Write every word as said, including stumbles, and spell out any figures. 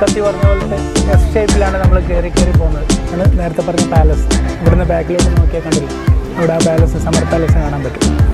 കത്തി പറഞ്ഞ പോലത്തെ എസ് ഷേപ്പിലാണ് നമ്മൾ കയറി കയറി പോകുന്നത്. നമ്മൾ നേരത്തെ പറഞ്ഞ പാലസ് ഇവിടുന്ന് ബാക്കിലോട്ട് നോക്കിയാൽ കണ്ടില്ല, അവിടെ ആ പാലസ് സമർ പാലസ് കാണാൻ പറ്റും.